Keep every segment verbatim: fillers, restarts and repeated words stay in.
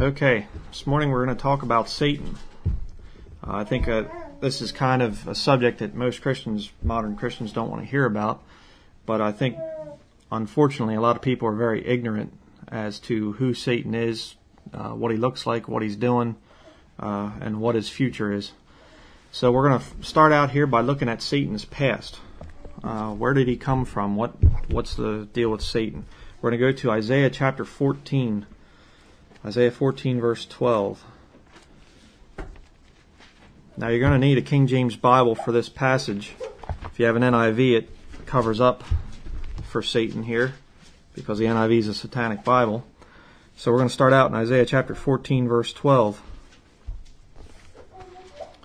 Okay, this morning we're going to talk about Satan. Uh, I think uh, this is kind of a subject that most Christians, modern Christians, don't want to hear about. But I think, unfortunately, a lot of people are very ignorant as to who Satan is, uh, what he looks like, what he's doing, uh, and what his future is. So we're going to start out here by looking at Satan's past. Uh, where did he come from? What What's the deal with Satan? We're going to go to Isaiah chapter fourteen. Isaiah fourteen, verse twelve. Now you're going to need a King James Bible for this passage. If you have an N I V, it covers up for Satan here, because the N I V is a satanic Bible. So we're going to start out in Isaiah chapter fourteen, verse twelve.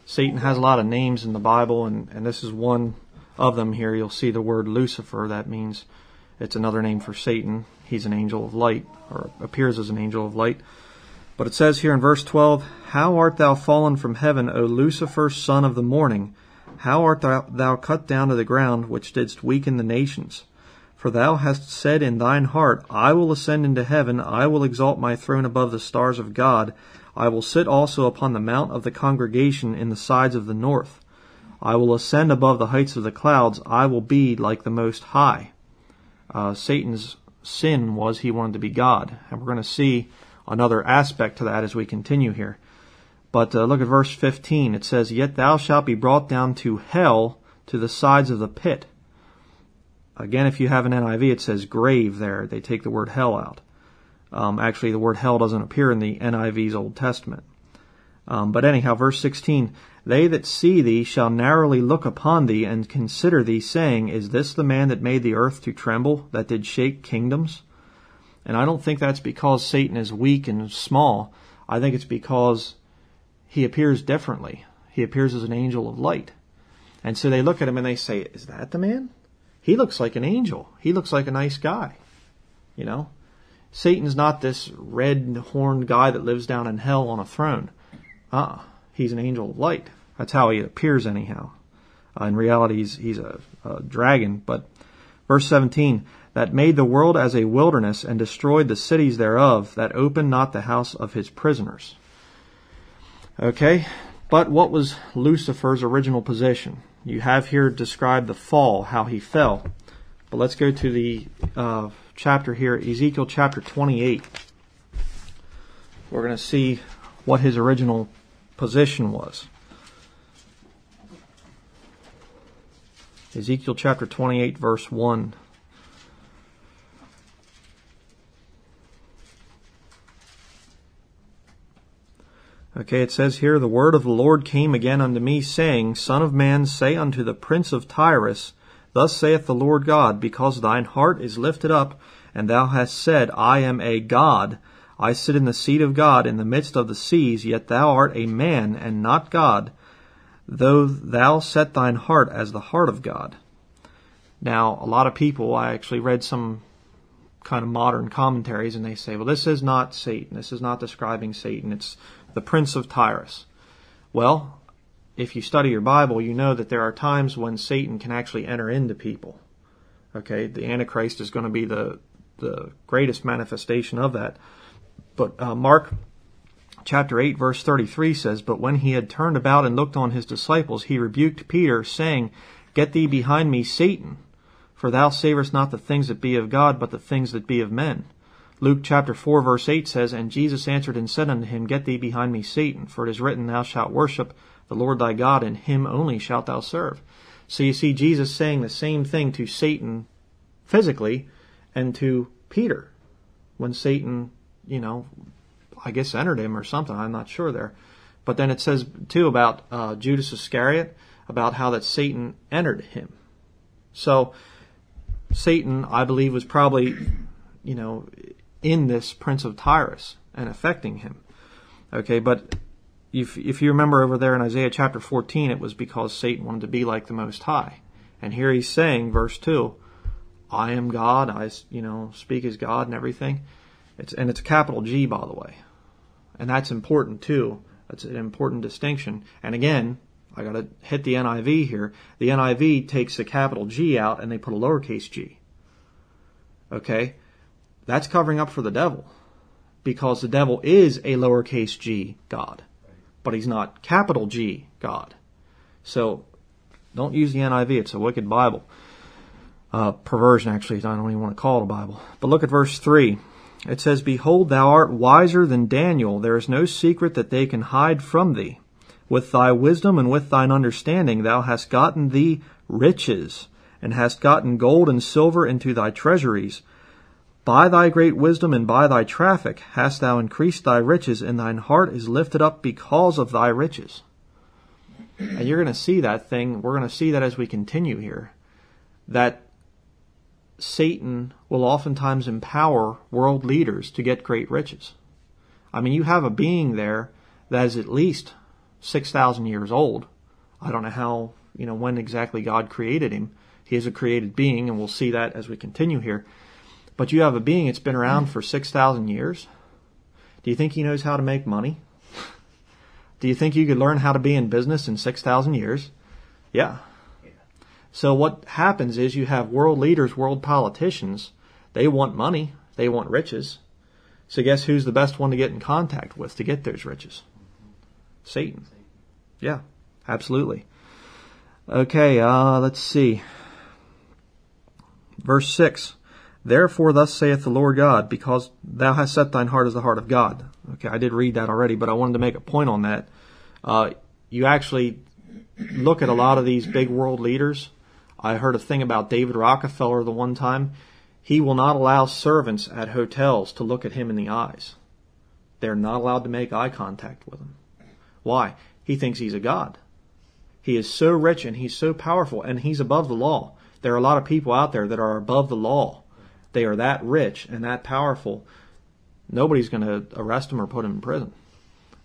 Satan has a lot of names in the Bible, and, and this is one of them here. You'll see the word Lucifer. That means it's another name for Satan. He's an angel of light, or appears as an angel of light. But it says here in verse twelve, "How art thou fallen from heaven, O Lucifer, son of the morning? How art thou, thou cut down to the ground, which didst weaken the nations? For thou hast said in thine heart, I will ascend into heaven, I will exalt my throne above the stars of God. I will sit also upon the mount of the congregation in the sides of the north. I will ascend above the heights of the clouds, I will be like the Most High." Uh, Satan's sin was he wanted to be God, and we're going to see another aspect to that as we continue here. But uh, look at verse fifteen. It says, "Yet thou shalt be brought down to hell, to the sides of the pit." Again, if you have an N I V, it says grave there. They take the word hell out. Um, actually, the word hell doesn't appear in the N I V's Old Testament. Um, but anyhow, verse sixteen, "They that see thee shall narrowly look upon thee, and consider thee, saying, Is this the man that made the earth to tremble, that did shake kingdoms?" And I don't think that's because Satan is weak and small. I think it's because he appears differently. He appears as an angel of light. And so they look at him and they say, "Is that the man? He looks like an angel. He looks like a nice guy." You know, Satan's not this red-horned guy that lives down in hell on a throne. Ah, he's an angel of light. That's how he appears anyhow. Uh, in reality, he's, he's a, a dragon. But verse seventeen, "That made the world as a wilderness, and destroyed the cities thereof, that opened not the house of his prisoners." Okay, but what was Lucifer's original position? You have here described the fall, how he fell. But let's go to the uh, chapter here, Ezekiel chapter twenty-eight. We're going to see what his original position was. Ezekiel chapter twenty-eight, verse one. Okay, it says here, "The word of the Lord came again unto me, saying, Son of man, say unto the prince of Tyrus, Thus saith the Lord God, Because thine heart is lifted up, and thou hast said, I am a god. I sit in the seat of God in the midst of the seas, yet thou art a man and not God, though thou set thine heart as the heart of God." Now, a lot of people, I actually read some kind of modern commentaries, and they say, well, this is not Satan. This is not describing Satan. It's the prince of Tyrus. Well, if you study your Bible, you know that there are times when Satan can actually enter into people. Okay, the Antichrist is going to be the, the greatest manifestation of that. But uh, Mark chapter eight, verse thirty-three says, "But when he had turned about and looked on his disciples, he rebuked Peter, saying, Get thee behind me, Satan, for thou savest not the things that be of God, but the things that be of men." Luke chapter four, verse eight says, "And Jesus answered and said unto him, Get thee behind me, Satan, for it is written, Thou shalt worship the Lord thy God, and him only shalt thou serve." So you see Jesus saying the same thing to Satan physically and to Peter when Satan, you know, I guess entered him or something. I'm not sure there. But then it says, too, about uh, Judas Iscariot, about how that Satan entered him. So Satan, I believe, was probably, you know, in this prince of Tyrus and affecting him. Okay, but if, if you remember over there in Isaiah chapter fourteen, it was because Satan wanted to be like the Most High. And here he's saying, verse two, I am God, I, you know, speak as God and everything. It's, and it's a capital G, by the way. And that's important, too. That's an important distinction. And again, I got to hit the N I V here. The N I V takes the capital G out, and they put a lowercase g. Okay? That's covering up for the devil. because the devil is a lowercase g god, but he's not capital G God. So don't use the N I V. It's a wicked Bible. Uh, perversion, actually. I don't even want to call it a Bible. But look at verse three. It says, "Behold, thou art wiser than Daniel. There is no secret that they can hide from thee. With thy wisdom and with thine understanding thou hast gotten thee riches, and hast gotten gold and silver into thy treasuries. By thy great wisdom and by thy traffic hast thou increased thy riches, and thine heart is lifted up because of thy riches." And you're going to see that thing. We're going to see that as we continue here, that Satan will oftentimes empower world leaders to get great riches. I mean, you have a being there that is at least six thousand years old. I don't know how, you know, when exactly God created him. He is a created being, and we'll see that as we continue here. But you have a being that's been around for six thousand years. Do you think he knows how to make money? Do you think you could learn how to be in business in six thousand years? Yeah. yeah. So what happens is you have world leaders, world politicians. They want money. They want riches. So guess who's the best one to get in contact with to get those riches? Satan. Yeah, absolutely. Okay, uh, let's see. Verse six. "Therefore thus saith the Lord God, because thou hast set thine heart as the heart of God." Okay, I did read that already, but I wanted to make a point on that. Uh, you actually look at a lot of these big world leaders. I heard a thing about David Rockefeller the one time. He will not allow servants at hotels to look at him in the eyes. They're not allowed to make eye contact with him. Why? He thinks he's a god. He is so rich and he's so powerful, and he's above the law. There are a lot of people out there that are above the law. They are that rich and that powerful, nobody's going to arrest them or put them in prison.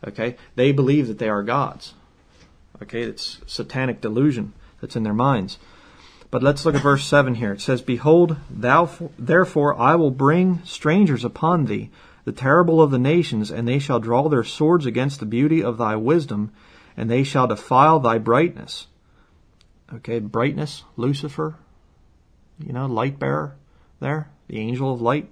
Okay? They believe that they are gods. Okay? It's satanic delusion that's in their minds. But let's look at verse seven here. It says, "Behold, thou therefore I will bring strangers upon thee, the terrible of the nations, and they shall draw their swords against the beauty of thy wisdom, and they shall defile thy brightness." Okay? Brightness, Lucifer, you know, light bearer there. The angel of light. You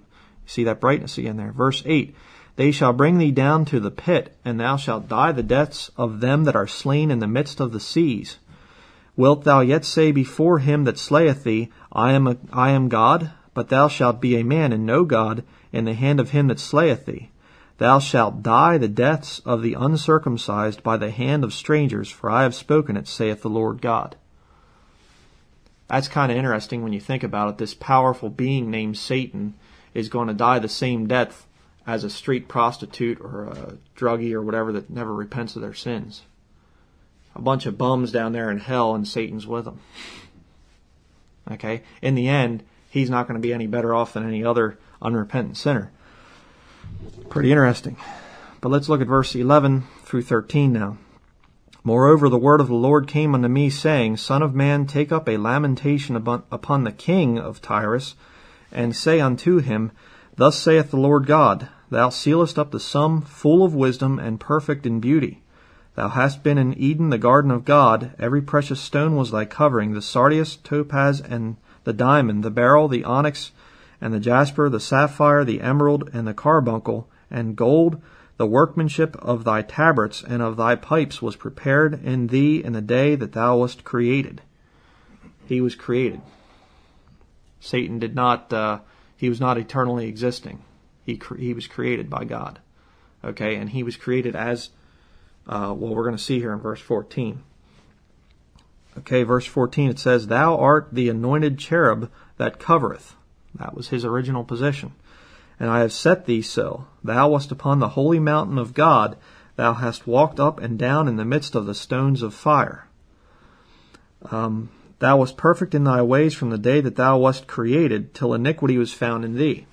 see that brightness again there. Verse eight, "They shall bring thee down to the pit, and thou shalt die the deaths of them that are slain in the midst of the seas. Wilt thou yet say before him that slayeth thee, I am a, I am God? But thou shalt be a man, and no God, in the hand of him that slayeth thee. Thou shalt die the deaths of the uncircumcised by the hand of strangers, for I have spoken it, saith the Lord God." That's kind of interesting when you think about it. This powerful being named Satan is going to die the same death as a street prostitute or a druggie or whatever that never repents of their sins. A bunch of bums down there in hell, and Satan's with them. Okay? In the end, he's not going to be any better off than any other unrepentant sinner. Pretty interesting. But let's look at verse eleven through thirteen now. "Moreover, the word of the Lord came unto me, saying, Son of man, take up a lamentation upon the king of Tyrus, and say unto him, Thus saith the Lord God, Thou sealest up the sum, full of wisdom, and perfect in beauty. Thou hast been in Eden, the garden of God. Every precious stone was thy covering, the sardius, topaz, and the diamond, the beryl, the onyx, and the jasper, the sapphire, the emerald, and the carbuncle, and gold. The workmanship of thy tabrets and of thy pipes was prepared in thee in the day that thou wast created." He was created. Satan did not, uh, he was not eternally existing. He cre he was created by God. Okay, and he was created as, uh, well, we're going to see here in verse fourteen. Okay, verse fourteen, it says, "Thou art the anointed cherub that covereth." That was his original position. "And I have set thee so. Thou wast upon the holy mountain of God. Thou hast walked up and down in the midst of the stones of fire. Um, thou wast perfect in thy ways from the day that thou wast created, till iniquity was found in thee.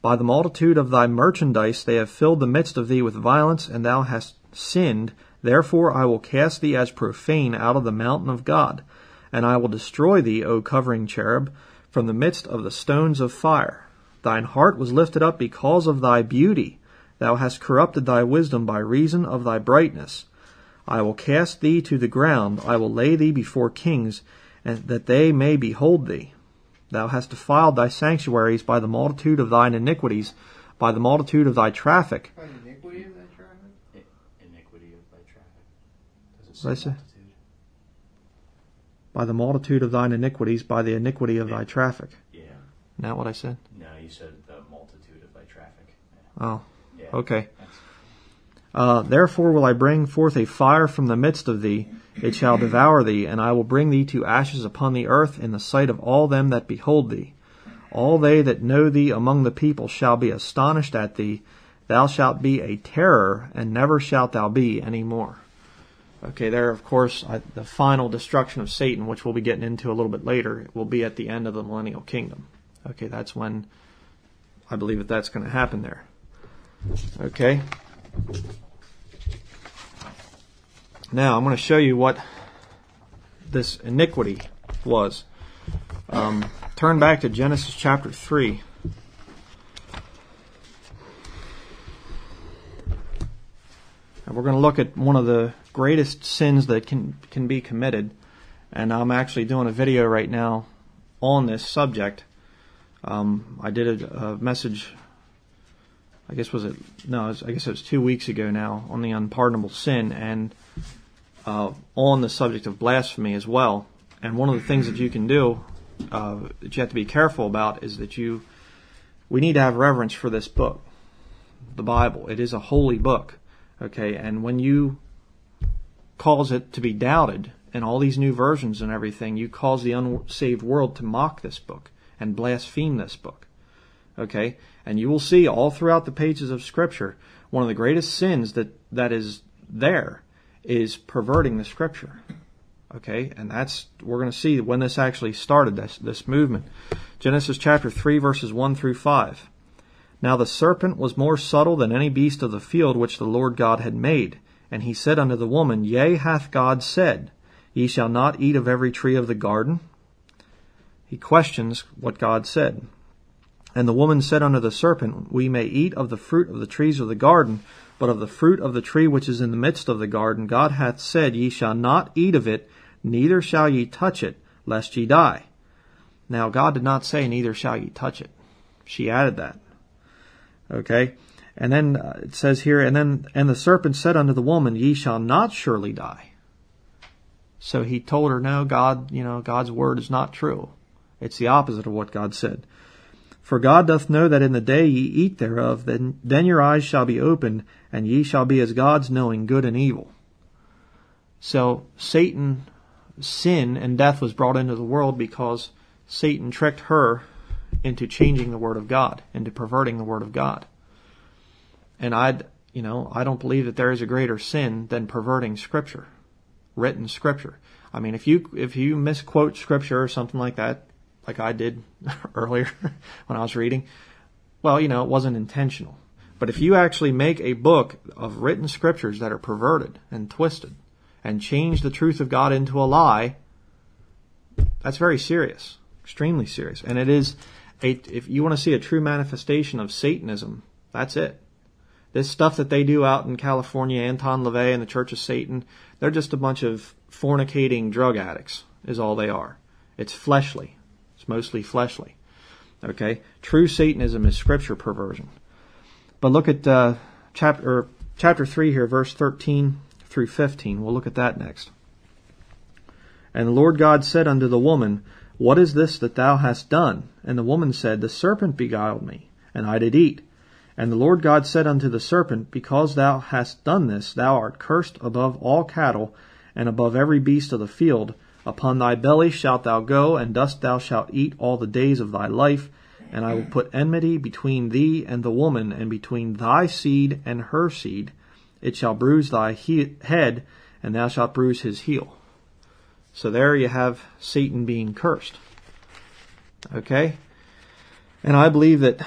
By the multitude of thy merchandise they have filled the midst of thee with violence, and thou hast sinned. Therefore I will cast thee as profane out of the mountain of God, and I will destroy thee, O covering cherub, from the midst of the stones of fire. Thine heart was lifted up because of thy beauty. Thou hast corrupted thy wisdom by reason of thy brightness. I will cast thee to the ground. I will lay thee before kings, and that they may behold thee. Thou hast defiled thy sanctuaries by the multitude of thine iniquities. by the multitude of thy traffic. By the iniquity of thy traffic? Iniquity of thy traffic. Does it say multitude? By the multitude of thine iniquities, by the iniquity of yeah. thy traffic. Yeah. Not what I said? No, you said the multitude of thy traffic. Yeah. Oh, yeah. Okay. That's... Uh, therefore will I bring forth a fire from the midst of thee, it shall devour thee, and I will bring thee to ashes upon the earth in the sight of all them that behold thee. All they that know thee among the people shall be astonished at thee. Thou shalt be a terror, and never shalt thou be any more. Okay, there, of course, I, the final destruction of Satan, which we'll be getting into a little bit later, will be at the end of the millennial kingdom. Okay, that's when I believe that that's going to happen there. Okay. Now, I'm going to show you what this iniquity was. Um, turn back to Genesis chapter three. And we're going to look at one of the greatest sins that can, can be committed. And I'm actually doing a video right now on this subject. Um, I did a, a message, I guess was it, no, it was, I guess it was two weeks ago now, on the unpardonable sin and uh, on the subject of blasphemy as well. And one of the things that you can do, uh, that you have to be careful about, is that you, we need to have reverence for this book, the Bible. It is a holy book, okay? And when you cause it to be doubted in all these new versions and everything, you cause the unsaved world to mock this book and blaspheme this book, okay? And you will see all throughout the pages of Scripture, one of the greatest sins that, that is there is perverting the Scripture. Okay, and that's, we're going to see when this actually started, this, this movement. Genesis chapter three, verses one through five. Now the serpent was more subtle than any beast of the field which the Lord God had made. And he said unto the woman, Yea, hath God said, Ye shall not eat of every tree of the garden? He questions what God said. And the woman said unto the serpent, We may eat of the fruit of the trees of the garden, but of the fruit of the tree which is in the midst of the garden, God hath said, Ye shall not eat of it, neither shall ye touch it, lest ye die. Now, God did not say, neither shall ye touch it. She added that. Okay? And then uh, it says here, and then and the serpent said unto the woman, Ye shall not surely die. So he told her, no, God, you know, God's word is not true. It's the opposite of what God said. For God doth know that in the day ye eat thereof, then, then your eyes shall be opened, and ye shall be as gods, knowing good and evil. So Satan... sin and death was brought into the world because Satan tricked her into changing the Word of God, into perverting the Word of God. And I'd, you know, I don't believe that there is a greater sin than perverting Scripture, written Scripture. I mean, if you if you misquote Scripture or something like that, like I did earlier when I was reading, well, you know, it wasn't intentional. But if you actually make a book of written Scriptures that are perverted and twisted, and change the truth of God into a lie, that's very serious, extremely serious. And it is, a, if you want to see a true manifestation of Satanism, that's it. This stuff that they do out in California, Anton LaVey and the Church of Satan, they're just a bunch of fornicating drug addicts is all they are. It's fleshly. It's mostly fleshly. Okay? True Satanism is Scripture perversion. But look at uh, chapter, chapter three here, verse thirteen. Through fifteen. We'll look at that next. And the Lord God said unto the woman, What is this that thou hast done? And the woman said, The serpent beguiled me, and I did eat. And the Lord God said unto the serpent, Because thou hast done this, thou art cursed above all cattle, and above every beast of the field. Upon thy belly shalt thou go, and dust thou shalt eat all the days of thy life. And I will put enmity between thee and the woman, and between thy seed and her seed. It shall bruise thy he head, and thou shalt bruise his heel. So there you have Satan being cursed. Okay? And I believe that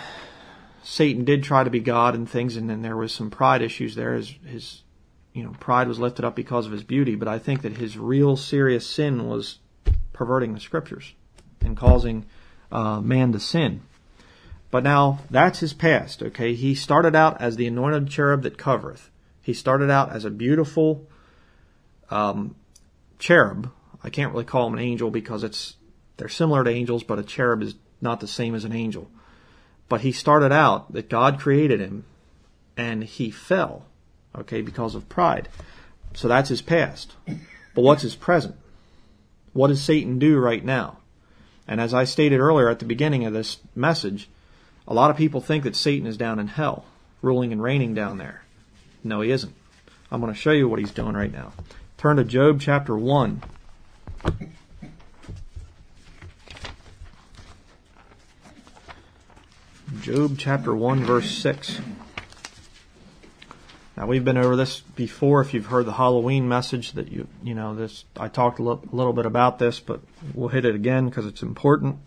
Satan did try to be God and things, and then there was some pride issues there. His, his you know, pride was lifted up because of his beauty, but I think that his real serious sin was perverting the Scriptures and causing uh, man to sin. But now, that's his past, okay? He started out as the anointed cherub that covereth. He started out as a beautiful um, cherub. I can't really call him an angel because it's they're similar to angels, but a cherub is not the same as an angel. But he started out that God created him, and he fell, okay, because of pride. So that's his past. But what's his present? What does Satan do right now? And as I stated earlier at the beginning of this message, a lot of people think that Satan is down in hell, ruling and reigning down there. No, he isn't. I'm going to show you what he's doing right now. Turn to Job chapter one. Job chapter one, verse six. Now, we've been over this before. If you've heard the Halloween message, that you you know this, I talked a little, a little bit about this, but we'll hit it again because it's important.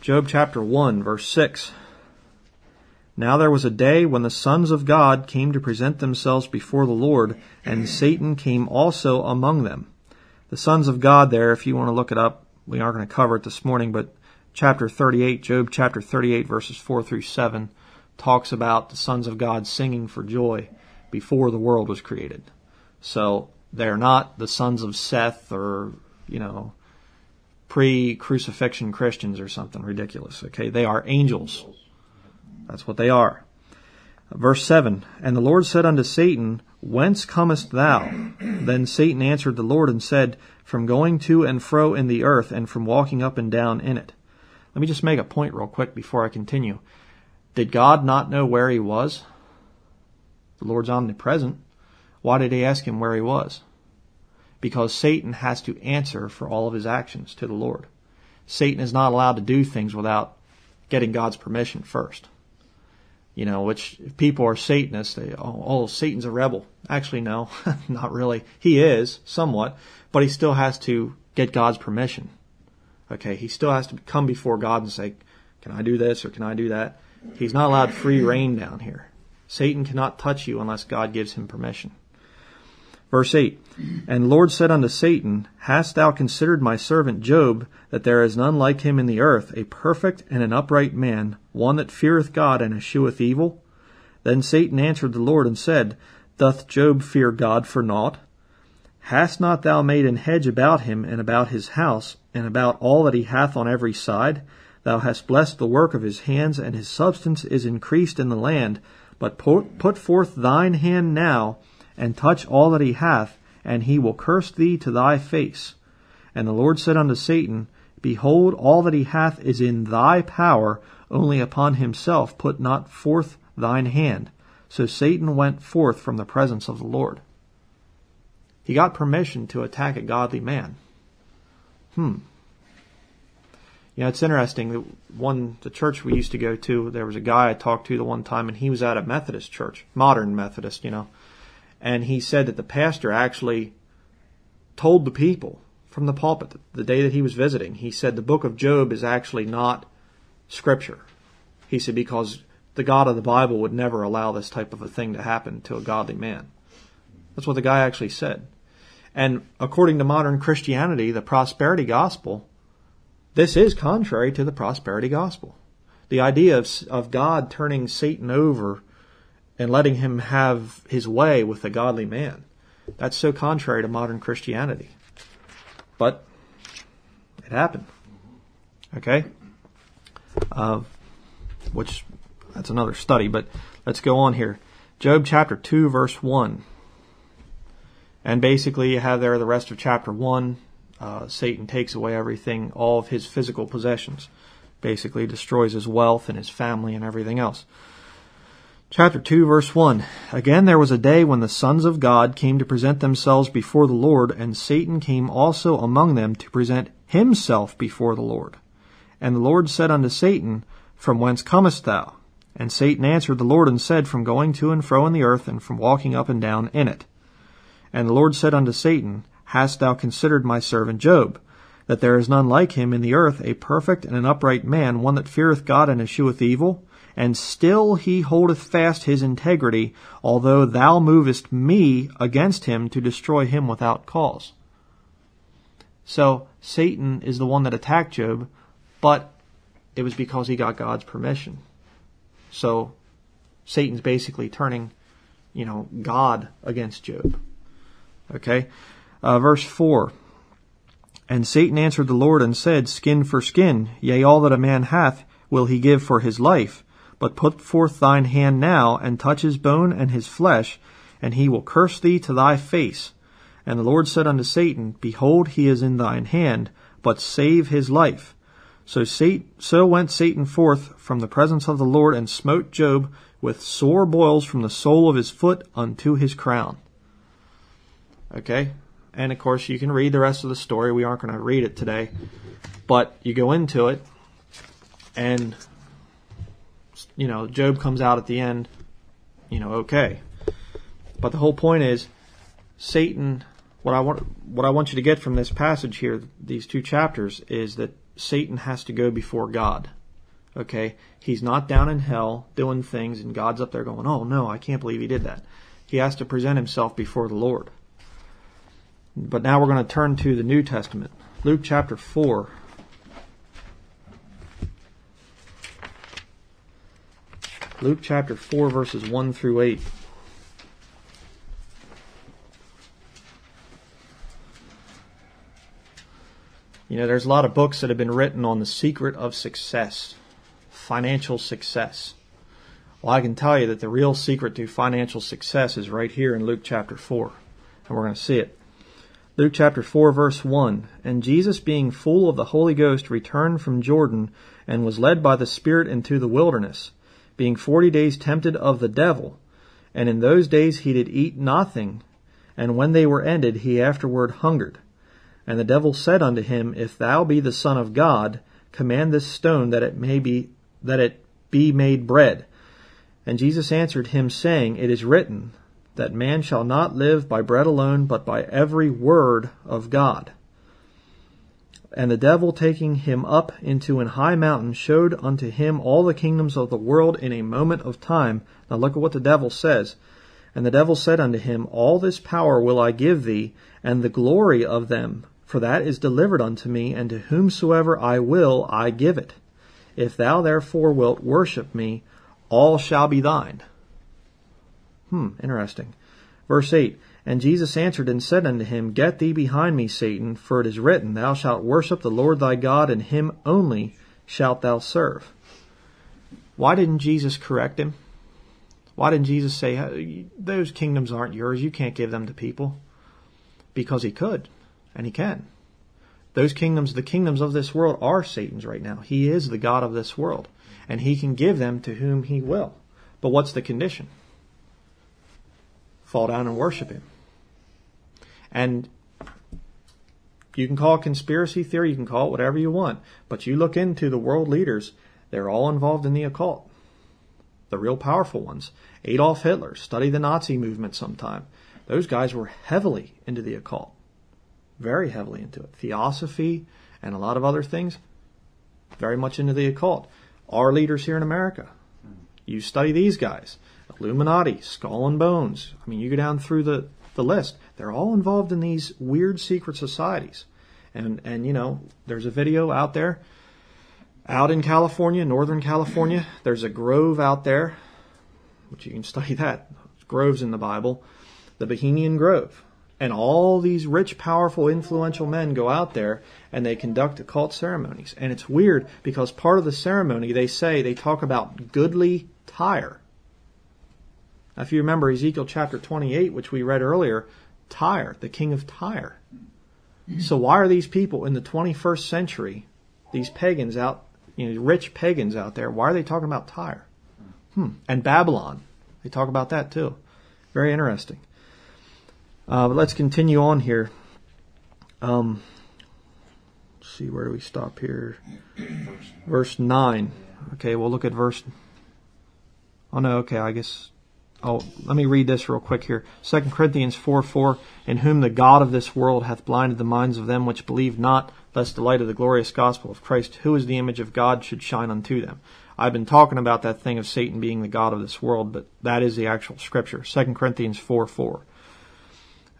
Job chapter one, verse six. Now there was a day when the sons of God came to present themselves before the Lord, and Satan came also among them. The sons of God there, if you want to look it up, we aren't going to cover it this morning, but chapter thirty-eight, Job chapter thirty-eight, verses four through seven, talks about the sons of God singing for joy before the world was created. So they're not the sons of Seth or, you know, pre-crucifixion Christians or something ridiculous. Okay, they are angels. That's what they are. Verse seven, And the Lord said unto Satan, Whence comest thou? Then Satan answered the Lord and said, From going to and fro in the earth, and from walking up and down in it. Let me just make a point real quick before I continue. Did God not know where he was? The Lord's omnipresent. Why did he ask him where he was? Because Satan has to answer for all of his actions to the Lord. Satan is not allowed to do things without getting God's permission first. You know, which if people are Satanists, they, oh, oh Satan's a rebel. Actually, no, not really. He is, somewhat, but he still has to get God's permission. Okay, he still has to come before God and say, can I do this or can I do that? He's not allowed free reign down here. Satan cannot touch you unless God gives him permission. Verse eight, And the Lord said unto Satan, Hast thou considered my servant Job, that there is none like him in the earth, a perfect and an upright man, one that feareth God and escheweth evil? Then Satan answered the Lord and said, Doth Job fear God for naught? Hast not thou made an hedge about him, and about his house, and about all that he hath on every side? Thou hast blessed the work of his hands, and his substance is increased in the land. But put forth thine hand now, and touch all that he hath, and he will curse thee to thy face. And the Lord said unto Satan, Behold, all that he hath is in thy power, only upon himself put not forth thine hand. So Satan went forth from the presence of the Lord. He got permission to attack a godly man. Hmm. You know, it's interesting. The one, the church we used to go to, there was a guy I talked to the one time, and he was at a Methodist church, modern Methodist, you know. And he said that the pastor actually told the people from the pulpit the day that he was visiting. He said the book of Job is actually not scripture. He said because the God of the Bible would never allow this type of a thing to happen to a godly man. That's what the guy actually said. And according to modern Christianity, the prosperity gospel, this is contrary to the prosperity gospel. The idea of, of God turning Satan over and letting him have his way with a godly man, that's so contrary to modern Christianity. But it happened. Okay? Uh, which, that's another study, but let's go on here. Job chapter two, verse one. And basically you have there the rest of chapter one. Uh, Satan takes away everything, all of his physical possessions. Basically destroys his wealth and his family and everything else. Chapter two, verse one. Again there was a day when the sons of God came to present themselves before the Lord, and Satan came also among them to present himself before the Lord. And the Lord said unto Satan, From whence comest thou? And Satan answered the Lord and said, From going to and fro in the earth, and from walking up and down in it. And the Lord said unto Satan, Hast thou considered my servant Job, that there is none like him in the earth, a perfect and an upright man, one that feareth God and escheweth evil? And still he holdeth fast his integrity, although thou movest me against him to destroy him without cause. So Satan is the one that attacked Job, but it was because he got God's permission. So Satan's basically turning, you know, God against Job. Okay, uh, verse four. And Satan answered the Lord and said, Skin for skin, yea, all that a man hath, will he give for his life. But put forth thine hand now, and touch his bone and his flesh, and he will curse thee to thy face. And the Lord said unto Satan, Behold, he is in thine hand, but save his life. So Satan, so went Satan forth from the presence of the Lord, and smote Job with sore boils from the sole of his foot unto his crown. Okay, and of course you can read the rest of the story. We aren't going to read it today, but you go into it, and you know, Job comes out at the end, you know, okay. But the whole point is, Satan, what I want, what I want you to get from this passage here, these two chapters, is that Satan has to go before God. Okay, he's not down in hell doing things, and God's up there going, oh no, I can't believe he did that. He has to present himself before the Lord. But now we're going to turn to the New Testament. Luke chapter four. Luke chapter four, verses one through eight. You know, there's a lot of books that have been written on the secret of success, financial success. Well, I can tell you that the real secret to financial success is right here in Luke chapter four, and we're going to see it. Luke chapter four, verse one, And Jesus, being full of the Holy Ghost, returned from Jordan, and was led by the Spirit into the wilderness, being forty days tempted of the devil. And in those days he did eat nothing, and when they were ended, he afterward hungered. And the devil said unto him, If thou be the Son of God, command this stone that it may be that it be made bread. And Jesus answered him, saying, It is written, that man shall not live by bread alone, but by every word of God. And the devil, taking him up into an high mountain, showed unto him all the kingdoms of the world in a moment of time. Now look at what the devil says. And the devil said unto him, All this power will I give thee, and the glory of them, for that is delivered unto me, and to whomsoever I will I give it. If thou therefore wilt worship me, all shall be thine. Hmm, interesting. Verse eight, And Jesus answered and said unto him, Get thee behind me, Satan, for it is written, Thou shalt worship the Lord thy God, and him only shalt thou serve. Why didn't Jesus correct him? Why didn't Jesus say, Those kingdoms aren't yours, you can't give them to people? Because he could, and he can. Those kingdoms, the kingdoms of this world, are Satan's right now. He is the god of this world, and he can give them to whom he will. But what's the condition? Fall down and worship him. And you can call it conspiracy theory, you can call it whatever you want, but you look into the world leaders, they're all involved in the occult. The real powerful ones. Adolf Hitler, study the Nazi movement sometime. Those guys were heavily into the occult. Very heavily into it. Theosophy and a lot of other things, very much into the occult. Our leaders here in America, you study these guys. Illuminati, Skull and Bones. I mean, you go down through the, the list. They're all involved in these weird secret societies. And, and you know, there's a video out there, out in California, Northern California. There's a grove out there, which you can study that. There's groves in the Bible. The Bohemian Grove. And all these rich, powerful, influential men go out there and they conduct occult ceremonies. And it's weird because part of the ceremony, they say, they talk about goodly Tyre. Now, if you remember Ezekiel chapter twenty-eight, which we read earlier, Tyre, the king of Tyre. So why are these people in the twenty-first century, these pagans out, you know, rich pagans out there, why are they talking about Tyre? Hmm. And Babylon, they talk about that too. Very interesting. Uh, but let's continue on here. Um, let's see, where do we stop here? Verse nine. Okay, we'll look at verse... Oh no, okay, I guess... Oh, let me read this real quick here. Second Corinthians four four, In whom the God of this world hath blinded the minds of them which believe not, lest the light of the glorious gospel of Christ, who is the image of God, should shine unto them. I've been talking about that thing of Satan being the god of this world, but that is the actual scripture. Second Corinthians four four.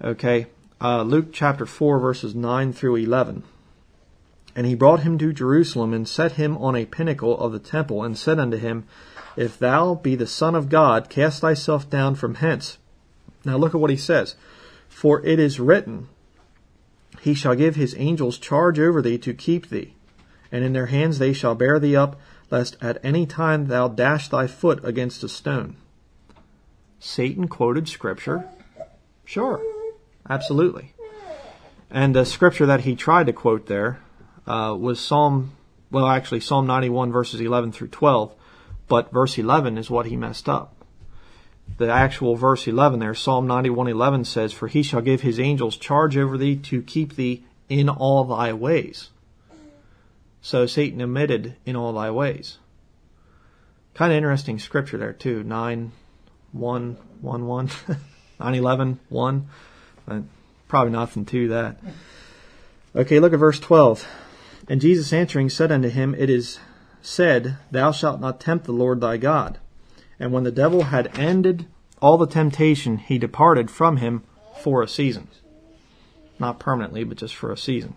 Okay, uh, Luke chapter four, verses nine through eleven. And he brought him to Jerusalem, and set him on a pinnacle of the temple, and said unto him, If thou be the Son of God, cast thyself down from hence. Now look at what he says. For it is written, He shall give his angels charge over thee to keep thee, and in their hands they shall bear thee up, lest at any time thou dash thy foot against a stone. Satan quoted Scripture. Sure, absolutely. And the Scripture that he tried to quote there uh, was Psalm, well, actually Psalm ninety-one, verses eleven through twelve, but verse eleven is what he messed up. The actual verse eleven there, Psalm ninety-one eleven says, "For he shall give his angels charge over thee to keep thee in all thy ways." So Satan omitted "in all thy ways." Kind of interesting scripture there too. nine, one, one, one, nine eleven, one. Probably nothing to that. Okay, look at verse twelve. "And Jesus answering said unto him, It is said, Thou shalt not tempt the Lord thy God. And when the devil had ended all the temptation, he departed from him for a season." Not permanently, but just for a season.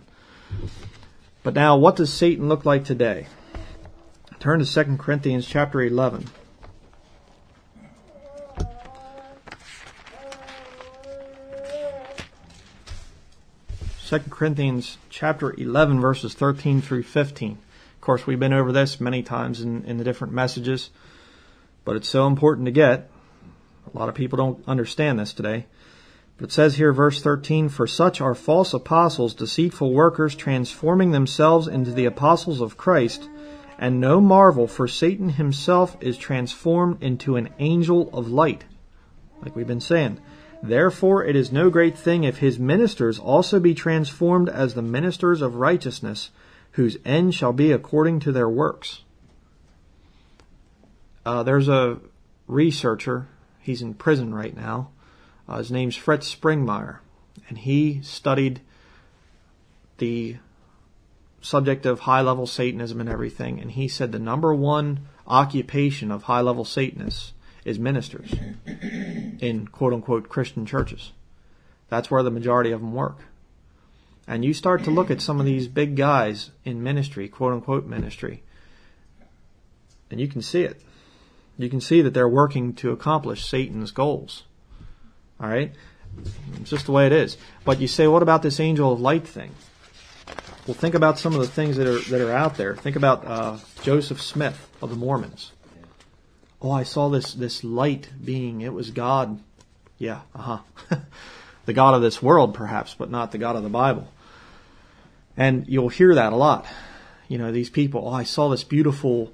But now, what does Satan look like today? Turn to Second Corinthians chapter eleven. Second Corinthians chapter eleven, verses thirteen through fifteen. Of course, we've been over this many times in, in the different messages, but it's so important to get. A lot of people don't understand this today. But it says here, verse thirteen, "For such are false apostles, deceitful workers, transforming themselves into the apostles of Christ. And no marvel, for Satan himself is transformed into an angel of light." Like we've been saying. "Therefore it is no great thing if his ministers also be transformed as the ministers of righteousness, whose end shall be according to their works." Uh, there's a researcher, he's in prison right now, uh, his name's Fritz Springmeier, and he studied the subject of high-level Satanism and everything, and he said the number one occupation of high-level Satanists is ministers in quote-unquote Christian churches. That's where the majority of them work. And you start to look at some of these big guys in ministry, quote-unquote ministry, and you can see it. You can see that they're working to accomplish Satan's goals. All right? It's just the way it is. But you say, what about this angel of light thing? Well, think about some of the things that are that are out there. Think about uh, Joseph Smith of the Mormons. Oh, I saw this, this light being. It was God. Yeah, uh-huh. The God of this world, perhaps, but not the God of the Bible. And you'll hear that a lot. You know, these people, oh, I saw this beautiful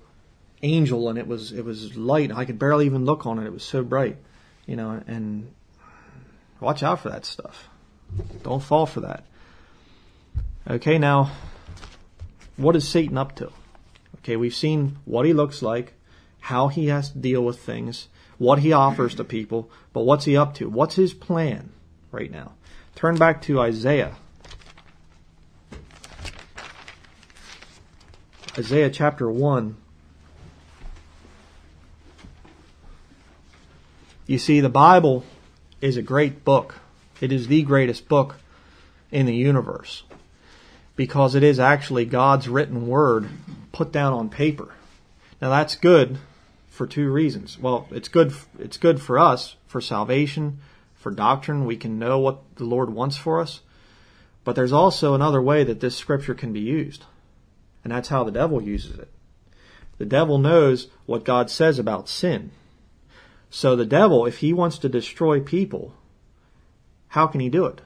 angel, and it was it was light. I could barely even look on it. It was so bright, you know. And watch out for that stuff. Don't fall for that. Okay, now, what is Satan up to? Okay, we've seen what he looks like, how he has to deal with things, what he offers to people, but what's he up to? What's his plan right now? Turn back to Isaiah. Isaiah chapter one. You see, the Bible is a great book. It is the greatest book in the universe because it is actually God's written word put down on paper. Now, that's good for two reasons. Well, it's good it's good for us, for salvation, for doctrine. We can know what the Lord wants for us. But there's also another way that this scripture can be used, and that's how the devil uses it. The devil knows what God says about sin. So the devil, if he wants to destroy people, how can he do it?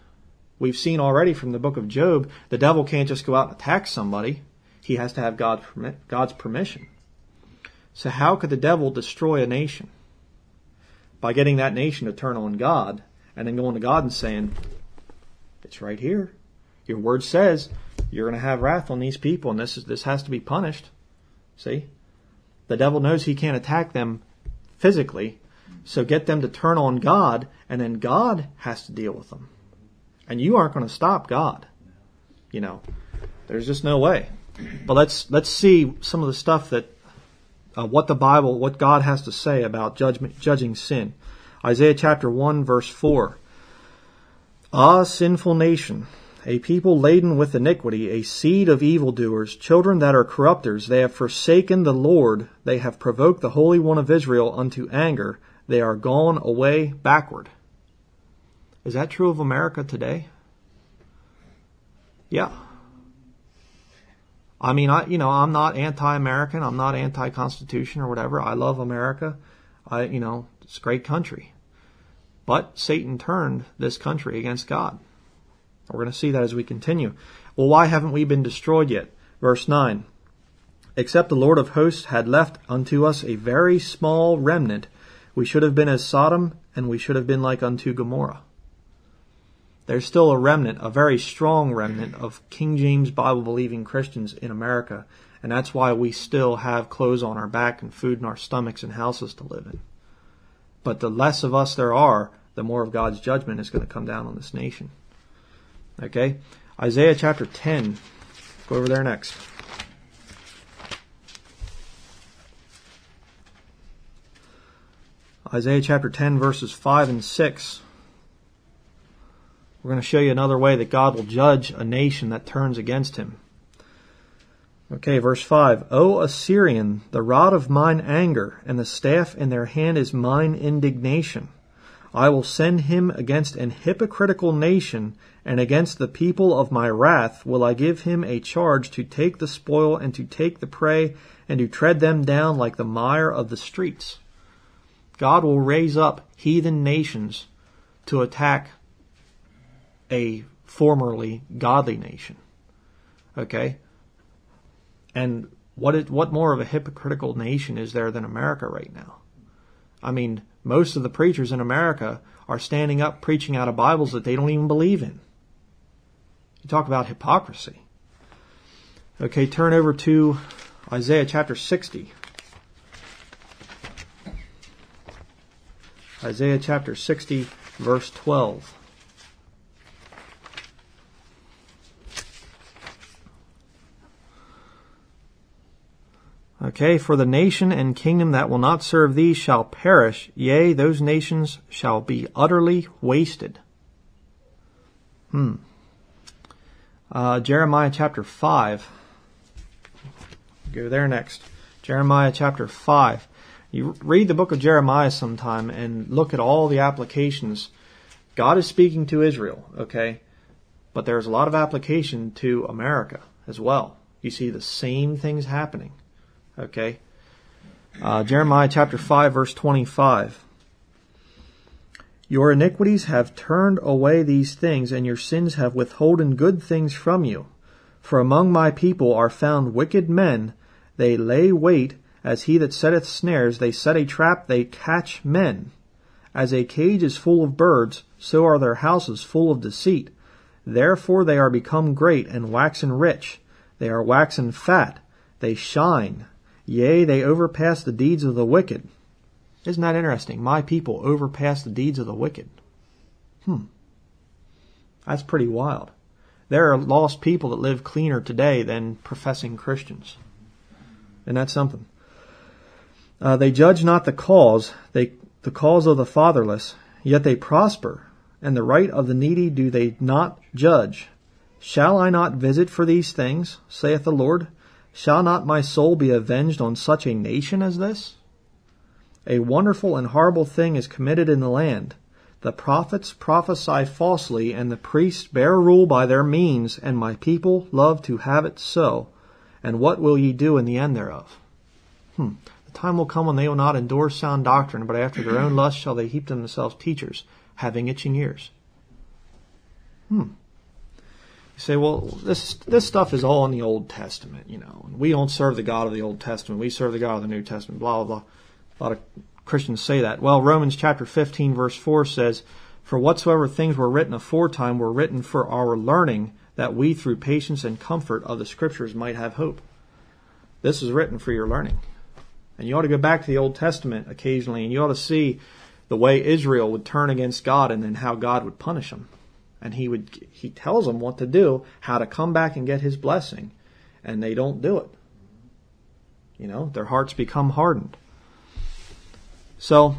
We've seen already from the book of Job, the devil can't just go out and attack somebody. He has to have God permit, God's permission. So how could the devil destroy a nation? By getting that nation to turn on God and then going to God and saying, it's right here. Your word says you're going to have wrath on these people, and this is, this has to be punished. See? The devil knows he can't attack them physically, so get them to turn on God, and then God has to deal with them. And you aren't going to stop God. You know, there's just no way. But let's let's see some of the stuff that, uh, what the Bible, what God has to say about judgment, judging sin. Isaiah chapter one, verse four. "Ah, sinful nation, a people laden with iniquity, a seed of evildoers, children that are corrupters. They have forsaken the Lord. They have provoked the Holy One of Israel unto anger. They are gone away backward." Is that true of America today? Yeah. I mean, I you know, I'm not anti-American. I'm not anti-Constitution or whatever. I love America. I, you know, it's a great country. But Satan turned this country against God. We're going to see that as we continue. Well, why haven't we been destroyed yet? Verse nine. Except the Lord of hosts had left unto us a very small remnant, we should have been as Sodom, and we should have been like unto Gomorrah. There's still a remnant, a very strong remnant of King James Bible-believing Christians in America, and that's why we still have clothes on our back and food in our stomachs and houses to live in. But the less of us there are, the more of God's judgment is going to come down on this nation. Okay? Isaiah chapter ten. Go over there next. Isaiah chapter ten, verses five and six. We're going to show you another way that God will judge a nation that turns against him. Okay, verse five. O Assyrian, the rod of mine anger, and the staff in their hand is mine indignation. I will send him against an hypocritical nation, and against the people of my wrath will I give him a charge to take the spoil and to take the prey, and to tread them down like the mire of the streets. God will raise up heathen nations to attack a formerly godly nation. Okay? And what is, what more of a hypocritical nation is there than America right now? I mean, most of the preachers in America are standing up preaching out of Bibles that they don't even believe in. You talk about hypocrisy. Okay, turn over to Isaiah chapter sixty. Isaiah chapter sixty, verse twelve. Okay, for the nation and kingdom that will not serve thee shall perish, yea, those nations shall be utterly wasted. Hmm. Uh, Jeremiah chapter five. Go there next. Jeremiah chapter five. You read the book of Jeremiah sometime and look at all the applications. God is speaking to Israel, okay? But there's a lot of application to America as well. You see the same things happening, okay? Uh, Jeremiah chapter five, verse twenty-five. Your iniquities have turned away these things, and your sins have withholden good things from you. For among my people are found wicked men. They lay wait. As he that setteth snares, they set a trap, they catch men. As a cage is full of birds, so are their houses full of deceit. Therefore they are become great, and waxen rich. They are waxen fat, they shine. Yea, they overpass the deeds of the wicked. Isn't that interesting? My people overpass the deeds of the wicked. Hmm. That's pretty wild. There are lost people that live cleaner today than professing Christians. And that's something. Uh, they judge not the cause, they, the cause of the fatherless, yet they prosper, and the right of the needy do they not judge. Shall I not visit for these things, saith the Lord? Shall not my soul be avenged on such a nation as this? A wonderful and horrible thing is committed in the land. The prophets prophesy falsely, and the priests bear rule by their means, and my people love to have it so. And what will ye do in the end thereof? Hmm. Time will come when they will not endure sound doctrine, but after their own lust shall they heap themselves teachers, having itching ears. Hmm. You say, well, this this stuff is all in the Old Testament, you know. And we don't serve the God of the Old Testament. We serve the God of the New Testament, blah, blah, blah. A lot of Christians say that. Well, Romans chapter fifteen, verse four says, For whatsoever things were written aforetime were written for our learning, that we through patience and comfort of the Scriptures might have hope. This is written for your learning. And you ought to go back to the Old Testament occasionally, and you ought to see the way Israel would turn against God and then how God would punish them. And he would he tells them what to do, how to come back and get his blessing, and they don't do it. You know, their hearts become hardened. So,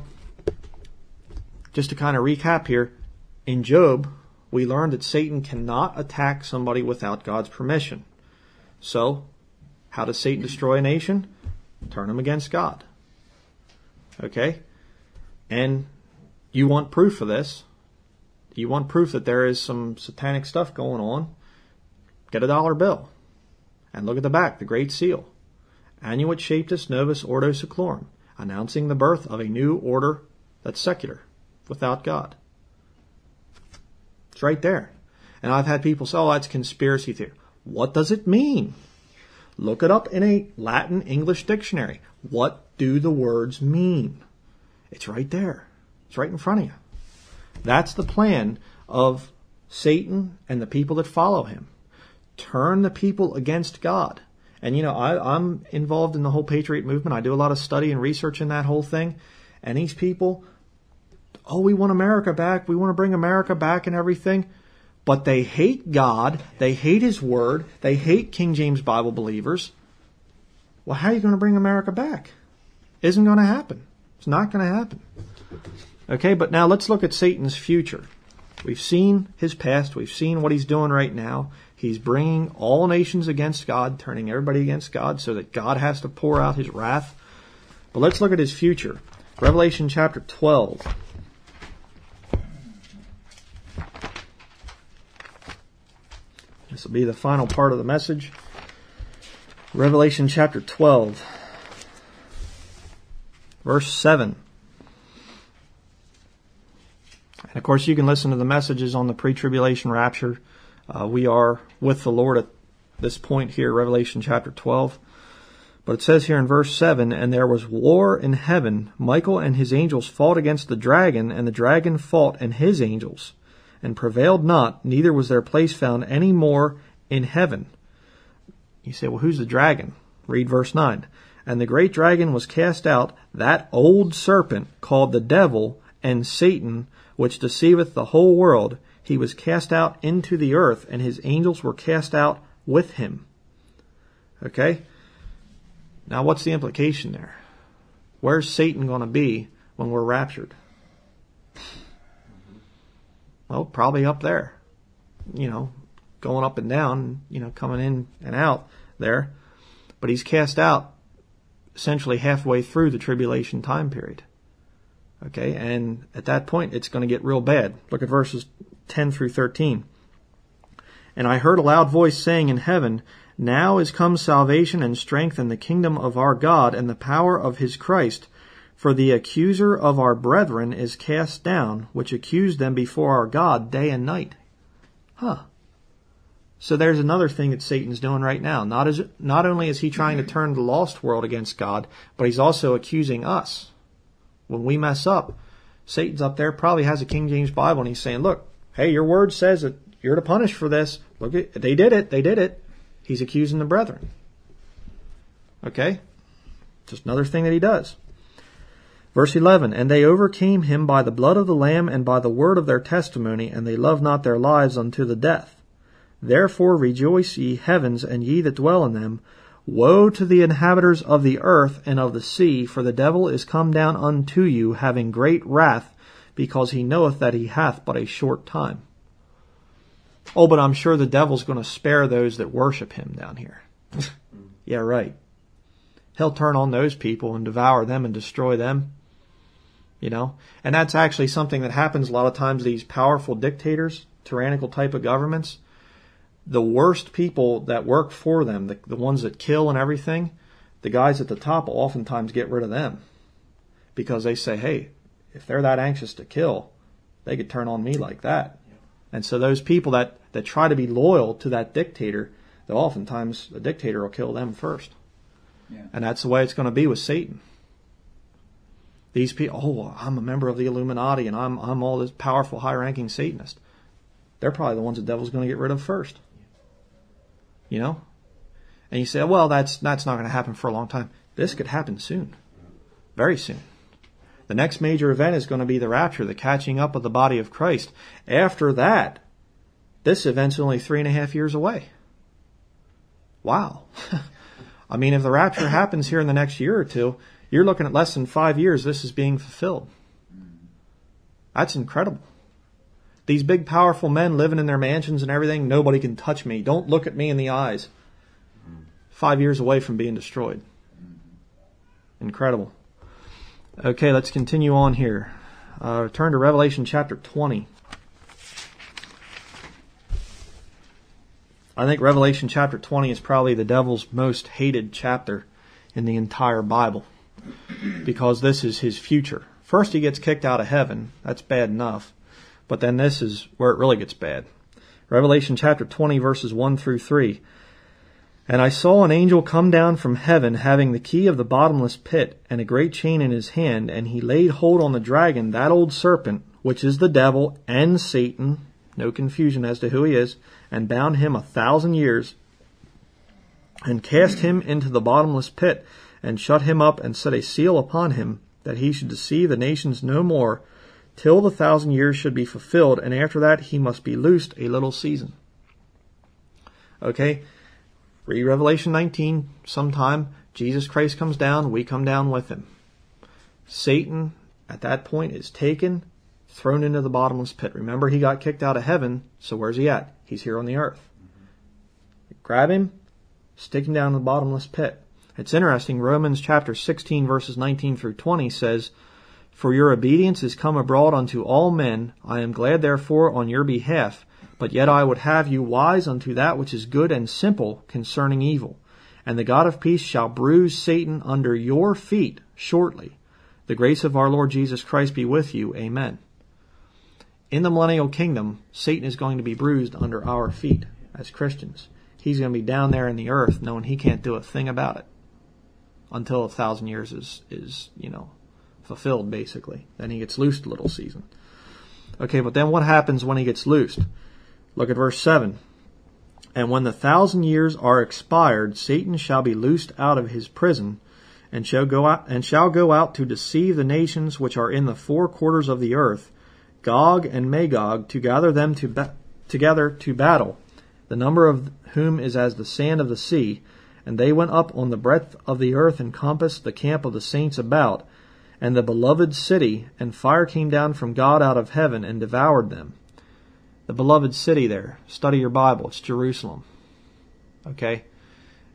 just to kind of recap here, in Job, we learned that Satan cannot attack somebody without God's permission. So, how does Satan destroy a nation? Turn them against God. Okay? And you want proof of this. You want proof that there is some satanic stuff going on. Get a dollar bill. And look at the back, the Great Seal. Annuit-shapetus novus ordo seclorum, announcing the birth of a new order that's secular, without God. It's right there. And I've had people say, oh, that's conspiracy theory. What does it mean? Look it up in a Latin English dictionary. What do the words mean? It's right there. It's right in front of you. That's the plan of Satan and the people that follow him. Turn the people against God. And, you know, I, I'm involved in the whole patriot movement. I do a lot of study and research in that whole thing. And these people, oh, we want America back. We want to bring America back and everything. But they hate God. They hate his word. They hate King James Bible believers. Well, how are you going to bring America back? Isn't going to happen. It's not going to happen. Okay, but now let's look at Satan's future. We've seen his past. We've seen what he's doing right now. He's bringing all nations against God, turning everybody against God so that God has to pour out his wrath. But let's look at his future. Revelation chapter twelve. This will be the final part of the message. Revelation chapter twelve, verse seven. And of course, you can listen to the messages on the pre-tribulation rapture. Uh, we are with the Lord at this point here, Revelation chapter twelve. But it says here in verse seven, and there was war in heaven. Michael and his angels fought against the dragon, and the dragon fought and his angels, and prevailed not, neither was their place found any more in heaven. You say, well, who's the dragon? Read verse nine. And the great dragon was cast out, that old serpent called the devil and Satan, which deceiveth the whole world. He was cast out into the earth, and his angels were cast out with him. Okay? Now, what's the implication there? Where's Satan going to be when we're raptured? Well, probably up there, you know, going up and down, you know, coming in and out there. But he's cast out essentially halfway through the tribulation time period. Okay, and at that point, it's going to get real bad. Look at verses ten through thirteen. And I heard a loud voice saying in heaven, now is come salvation and strength and the kingdom of our God and the power of his Christ. For the accuser of our brethren is cast down, which accused them before our God day and night. Huh. So there's another thing that Satan's doing right now. Not as, not only is he trying to turn the lost world against God, but he's also accusing us. When we mess up, Satan's up there, probably has a King James Bible, and he's saying, look, hey, your word says that you're to punish for this. Look, at, they did it. They did it. He's accusing the brethren. Okay? Just another thing that he does. Verse eleven, and they overcame him by the blood of the Lamb and by the word of their testimony, and they loved not their lives unto the death. Therefore rejoice, ye heavens, and ye that dwell in them. Woe to the inhabitants of the earth and of the sea, for the devil is come down unto you, having great wrath, because he knoweth that he hath but a short time. Oh, but I'm sure the devil's going to spare those that worship him down here. Yeah, right. He'll turn on those people and devour them and destroy them. You know, and that's actually something that happens a lot of times. These powerful dictators, tyrannical type of governments, the worst people that work for them, the, the ones that kill and everything, the guys at the top will oftentimes get rid of them because they say, hey, if they're that anxious to kill, they could turn on me like that. Yeah. And so those people that, that try to be loyal to that dictator, that oftentimes the dictator will kill them first. Yeah. And that's the way it's going to be with Satan. These people, oh, I'm a member of the Illuminati and I'm I'm all this powerful, high-ranking Satanist. They're probably the ones the devil's going to get rid of first. You know? And you say, well, that's, that's not going to happen for a long time. This could happen soon. Very soon. The next major event is going to be the rapture, the catching up of the body of Christ. After that, this event's only three and a half years away. Wow. I mean, if the rapture happens here in the next year or two, you're looking at less than five years this is being fulfilled. That's incredible. These big powerful men living in their mansions and everything, nobody can touch me. Don't look at me in the eyes. Five years away from being destroyed. Incredible. Okay, let's continue on here. Uh, turn to Revelation chapter twenty. I think Revelation chapter twenty is probably the devil's most hated chapter in the entire Bible, because this is his future. First, he gets kicked out of heaven. That's bad enough. But then this is where it really gets bad. Revelation chapter twenty, verses one through three. And I saw an angel come down from heaven, having the key of the bottomless pit and a great chain in his hand, and he laid hold on the dragon, that old serpent, which is the devil and Satan, no confusion as to who he is, and bound him a thousand years, and cast him into the bottomless pit, and shut him up, and set a seal upon him, that he should deceive the nations no more, till the thousand years should be fulfilled, and after that he must be loosed a little season. Okay, read Revelation nineteen sometime. Jesus Christ comes down, we come down with him. Satan, at that point, is taken, thrown into the bottomless pit. Remember, he got kicked out of heaven, so where's he at? He's here on the earth. Grab him, stick him down in the bottomless pit. It's interesting, Romans chapter sixteen, verses nineteen through twenty says, For your obedience is come abroad unto all men. I am glad, therefore, on your behalf. But yet I would have you wise unto that which is good and simple concerning evil. And the God of peace shall bruise Satan under your feet shortly. The grace of our Lord Jesus Christ be with you. Amen. In the millennial kingdom, Satan is going to be bruised under our feet as Christians. He's going to be down there in the earth knowing he can't do a thing about it until a thousand years is, is you know, fulfilled, basically. Then he gets loosed a little season. Okay, but then what happens when he gets loosed? Look at verse seven. And when the thousand years are expired, Satan shall be loosed out of his prison, and shall go out, and shall go out to deceive the nations which are in the four quarters of the earth, Gog and Magog, to gather them to ba- together to battle, the number of whom is as the sand of the sea. And they went up on the breadth of the earth, and compassed the camp of the saints about, and the beloved city, and fire came down from God out of heaven, and devoured them. The beloved city there, study your Bible, it's Jerusalem. Okay?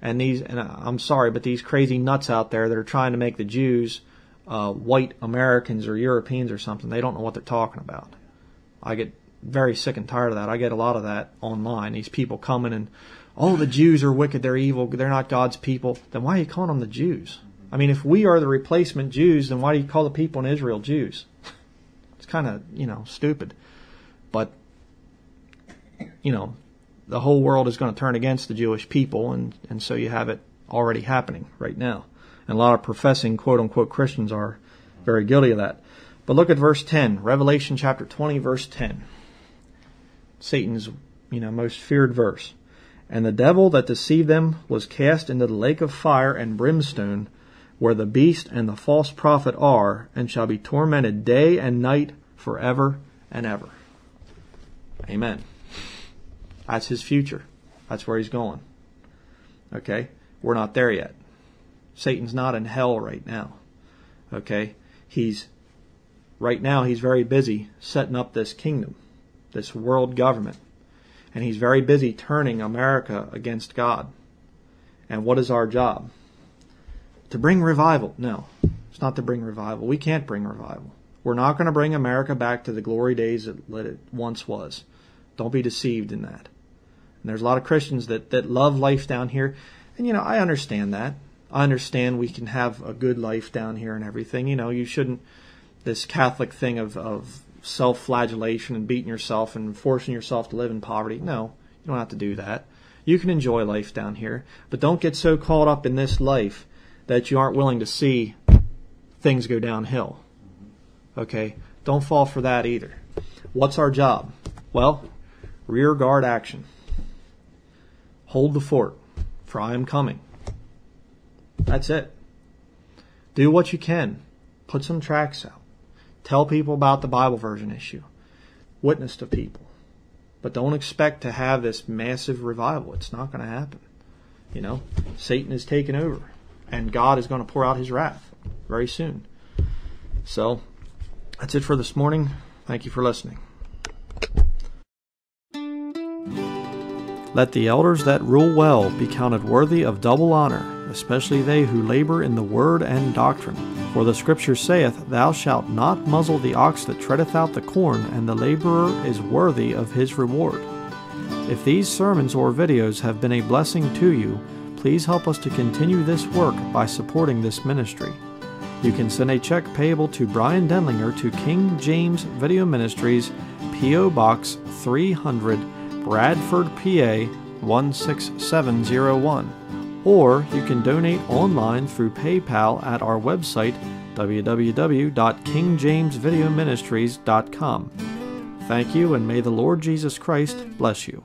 And these, and I'm sorry, but these crazy nuts out there that are trying to make the Jews uh, white Americans or Europeans or something, they don't know what they're talking about. I get very sick and tired of that. I get a lot of that online. These people coming and, oh, the Jews are wicked, they're evil, they're not God's people. Then why are you calling them the Jews? I mean, if we are the replacement Jews, then why do you call the people in Israel Jews? It's kind of, you know, stupid. But, you know, the whole world is going to turn against the Jewish people, and, and so you have it already happening right now. And a lot of professing, quote-unquote, Christians are very guilty of that. But look at verse ten, Revelation chapter twenty, verse ten. Satan's, you know, most feared verse. And the devil that deceived them was cast into the lake of fire and brimstone, where the beast and the false prophet are, and shall be tormented day and night forever and ever. Amen. That's his future. That's where he's going. Okay? We're not there yet. Satan's not in hell right now. Okay? He's, right now, he's very busy setting up this kingdom, this world government. And he's very busy turning America against God. And what is our job? To bring revival. No, it's not to bring revival. We can't bring revival. We're not going to bring America back to the glory days that it once was. Don't be deceived in that. And there's a lot of Christians that, that love life down here. And, you know, I understand that. I understand we can have a good life down here and everything. You know, you shouldn't, this Catholic thing of... of self-flagellation and beating yourself and forcing yourself to live in poverty. No, you don't have to do that. You can enjoy life down here, but don't get so caught up in this life that you aren't willing to see things go downhill. Okay? Don't fall for that either. What's our job? Well, rear guard action. Hold the fort, for I am coming. That's it. Do what you can. Put some tracts out. Tell people about the Bible version issue. Witness to people. But don't expect to have this massive revival. It's not going to happen. You know, Satan is taking over. And God is going to pour out his wrath very soon. So, that's it for this morning. Thank you for listening. Let the elders that rule well be counted worthy of double honor, especially they who labor in the word and doctrine. For the Scripture saith, Thou shalt not muzzle the ox that treadeth out the corn, and the laborer is worthy of his reward. If these sermons or videos have been a blessing to you, please help us to continue this work by supporting this ministry. You can send a check payable to Brian Denlinger to King James Video Ministries, P O. Box three hundred, Bradford, P A one six seven zero one. Or you can donate online through PayPal at our website, w w w dot king james video ministries dot com. Thank you, and may the Lord Jesus Christ bless you.